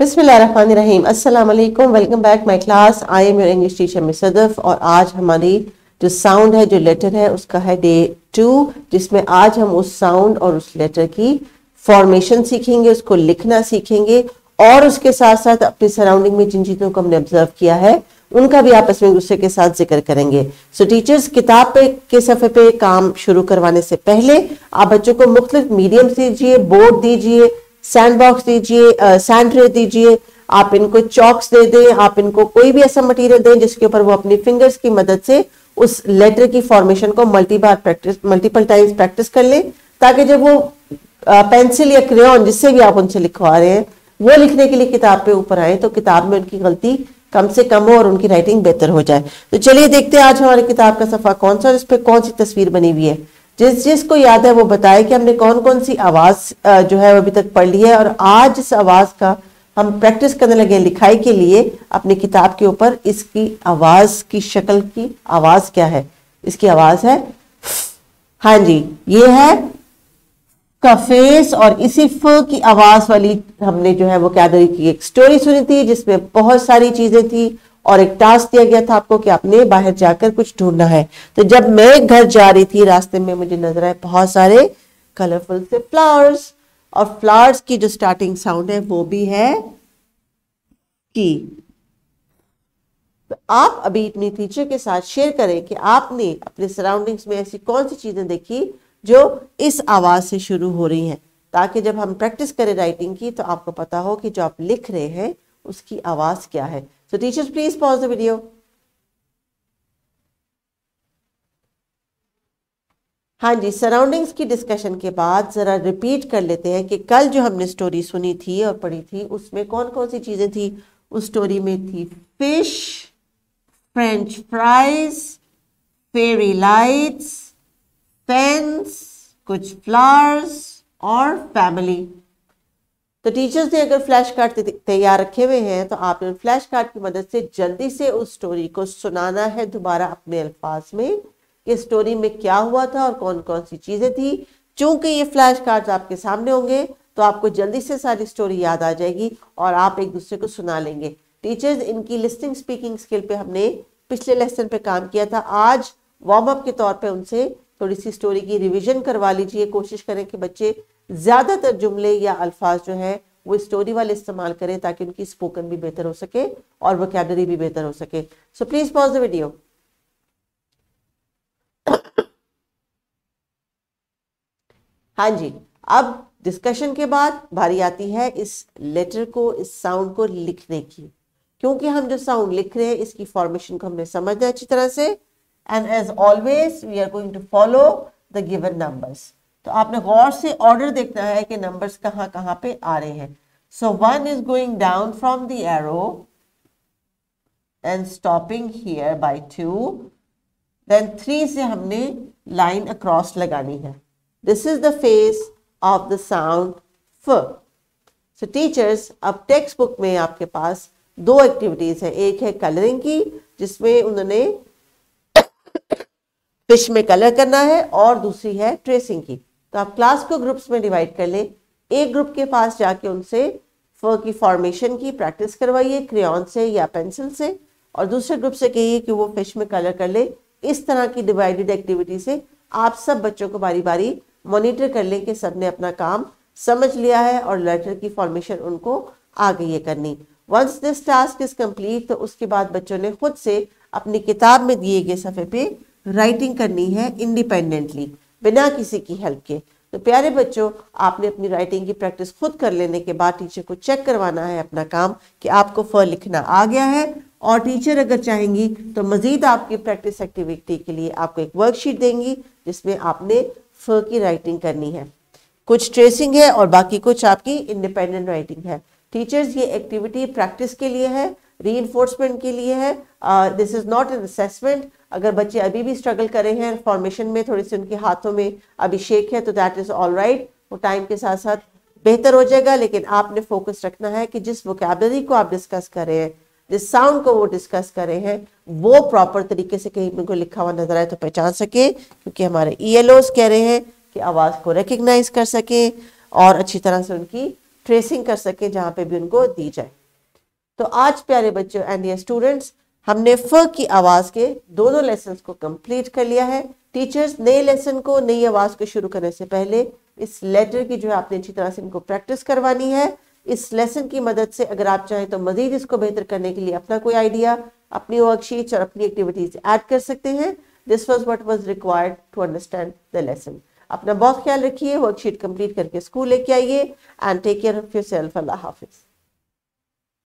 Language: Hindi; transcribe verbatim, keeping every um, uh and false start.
बिस्मिल्लाहिर्रहमानिर्रहीम। अस्सलाम वालेकुम, welcome back my class. I am your English teacher miss Sadaf. और आज हमारी जो साउंड है, जो लेटर है, उसका है डे टू, जिसमें आज हम उस साउंड और उस लेटर की फॉर्मेशन सीखेंगे, उसको लिखना सीखेंगे और उसके साथ साथ अपनी सराउंडिंग में जिन चीज़ों को हमने ऑब्जर्व किया है उनका भी आपस में दूसरे के साथ जिक्र करेंगे। सो टीचर्स, किताब पे के सफ़े पे काम शुरू करवाने से पहले आप बच्चों को मुख्तलिफ मीडियम्स दीजिए, बोर्ड दीजिए, सैंड बॉक्स दीजिए, सैंड ट्रे दीजिए, आप इनको चॉक्स दे दें, आप इनको कोई भी ऐसा मटेरियल दें जिसके ऊपर वो अपनी फिंगर्स की मदद से उस लेटर की फॉर्मेशन को multi bar practice multiple times practice कर लें, ताकि जब वो पेंसिल या क्रेयॉन, जिससे भी आप उनसे लिखवा रहे हैं, वो लिखने के लिए किताब पे ऊपर आए तो किताब में उनकी गलती कम से कम हो और उनकी राइटिंग बेहतर हो जाए। तो चलिए देखते हैं आज हमारी किताब का सफ़ा कौन सा और इस पर कौन सी तस्वीर बनी हुई है। जिस जिसको याद है वो बताए कि हमने कौन कौन सी आवाज़ जो है वो अभी तक पढ़ ली है, और आज इस आवाज़ का हम प्रैक्टिस करने लगे हैं लिखाई के लिए। अपनी किताब के ऊपर इसकी आवाज़ की शक्ल की आवाज़ क्या है, इसकी आवाज़ है, हाँ जी, ये है कफेस। और इसी फ की आवाज़ वाली हमने जो है वो कैडरी की एक स्टोरी सुनी थी जिसमें बहुत सारी चीज़ें थी और एक टास्क दिया गया था आपको कि आपने बाहर जाकर कुछ ढूंढना है। तो जब मैं घर जा रही थी, रास्ते में मुझे नजर आए बहुत सारे कलरफुल से फ्लावर्स, और फ्लावर्स की जो स्टार्टिंग साउंड है वो भी है की। तो आप अभी अपनी टीचर के साथ शेयर करें कि आपने अपने सराउंडिंग्स में ऐसी कौन सी चीजें देखी जो इस आवाज से शुरू हो रही हैं, ताकि जब हम प्रैक्टिस करें राइटिंग की तो आपको पता हो कि जो आप लिख रहे हैं उसकी आवाज क्या है। So teachers, please pause the video. हाँ जी, सराउंडिंग्स की डिस्कशन के बाद ज़रा रिपीट कर लेते हैं कि कल जो हमने स्टोरी सुनी थी और पढ़ी थी उसमें कौन कौन सी चीज़ें थी। उस स्टोरी में थी fish, French fries, fairy lights, fence, कुछ फ्लावर्स और फैमिली। तो टीचर्स ने अगर फ्लैश कार्ड तैयार रखे हुए हैं तो आपने फ्लैश कार्ड की मदद से जल्दी से उस स्टोरी को सुनाना है दोबारा अपने अल्फाज में कि स्टोरी में क्या हुआ था और कौन कौन सी चीज़ें थी। चूंकि ये फ्लैश कार्ड्स आपके सामने होंगे तो आपको जल्दी से सारी स्टोरी याद आ जाएगी और आप एक दूसरे को सुना लेंगे। टीचर्स, इनकी लिस्निंग स्पीकिंग स्किल पे हमने पिछले लेसन पे काम किया था। आज वार्म अप के तौर पर उनसे थोड़ी सी स्टोरी की रिविजन करवा लीजिए। कोशिश करें कि बच्चे ज़्यादातर जुमले या अल्फाज जो हैं वो स्टोरी वाले इस्तेमाल करें, ताकि उनकी स्पोकन भी बेहतर हो सके और वोकैबुलरी भी बेहतर हो सके। So please pause the video. हाँ जी, अब डिस्कशन के बाद बारी आती है इस लेटर को, इस साउंड को लिखने की, क्योंकि हम जो साउंड लिख रहे हैं इसकी फॉर्मेशन को हमने समझना है अच्छी तरह से। And as always we are going to follow the given numbers. तो आपने गौर से ऑर्डर देखना है कि नंबर्स कहाँ कहाँ पे आ रहे हैं। So one is going down from the arrow and stopping here by two, then three से हमने लाइन अक्रॉस लगानी है। This is the face of the sound फ। सो टीचर्स, अब टेक्स्ट बुक में आपके पास दो एक्टिविटीज है। एक है कलरिंग की, जिसमें उन्होंने फिश में कलर करना है, और दूसरी है ट्रेसिंग की। तो आप क्लास को ग्रुप्स में डिवाइड कर लें। एक ग्रुप के पास जाके उनसे फ की फॉर्मेशन की प्रैक्टिस करवाइए क्रेयॉन से या पेंसिल से, और दूसरे ग्रुप से कहिए कि वो फिश में कलर कर ले। इस तरह की डिवाइडेड एक्टिविटी से आप सब बच्चों को बारी बारी मॉनिटर कर लें कि सबने अपना काम समझ लिया है और लेटर की फॉर्मेशन उनको आ गई है करनी। Once this task is complete, तो उसके बाद बच्चों ने खुद से अपनी किताब में दिए गए सफ़े पे राइटिंग करनी है इंडिपेंडेंटली, बिना किसी की हेल्प के। तो प्यारे बच्चों, आपने अपनी राइटिंग की प्रैक्टिस खुद कर लेने के बाद टीचर को चेक करवाना है अपना काम कि आपको फ लिखना आ गया है। और टीचर अगर चाहेंगी तो मज़ीद आपकी प्रैक्टिस एक्टिविटी के लिए आपको एक वर्कशीट देंगी जिसमें आपने फ की राइटिंग करनी है। कुछ ट्रेसिंग है और बाकी कुछ आपकी इंडिपेंडेंट राइटिंग है। टीचर्स, ये एक्टिविटी प्रैक्टिस के लिए है, रीइंफोर्समेंट के लिए है। This is not an assessment. अगर बच्चे अभी भी स्ट्रगल कर रहे हैं फॉर्मेशन में, थोड़े से उनके हाथों में अभिषेक है, तो दैट इज़ ऑल राइट, वो टाइम के साथ साथ बेहतर हो जाएगा। लेकिन आपने फोकस रखना है कि जिस वोकैबुलरी को आप डिस्कस कर रहे हैं, जिस साउंड को वो डिस्कस कर रहे हैं, वो प्रॉपर तरीके से कहीं उनको लिखा हुआ नजर आए तो पहचान सके, क्योंकि हमारे ई एल ओज कह रहे हैं कि आवाज़ को रिकग्नाइज कर सकें और अच्छी तरह से उनकी ट्रेसिंग कर सके जहाँ पे भी उनको दी जाए। तो आज प्यारे बच्चों एंड डियर स्टूडेंट्स, हमने फ की आवाज़ के दोनों लेसन्स को कंप्लीट कर लिया है। टीचर्स नए लेसन को, नई आवाज़ को शुरू करने से पहले इस लेटर की जो है आपने अच्छी तरह से इनको प्रैक्टिस करवानी है। इस लेसन की मदद से अगर आप चाहें तो मज़ीद इसको बेहतर करने के लिए अपना कोई आइडिया, अपनी वर्कशीट्स और अपनी एक्टिविटीज़ ऐड कर सकते हैं। This was what was required to understand the lesson. अपना बहुत ख्याल रखिए, वर्कशीट कंप्लीट करके स्कूल लेके आइए and take care of yourself. अल्लाह हाफिज़।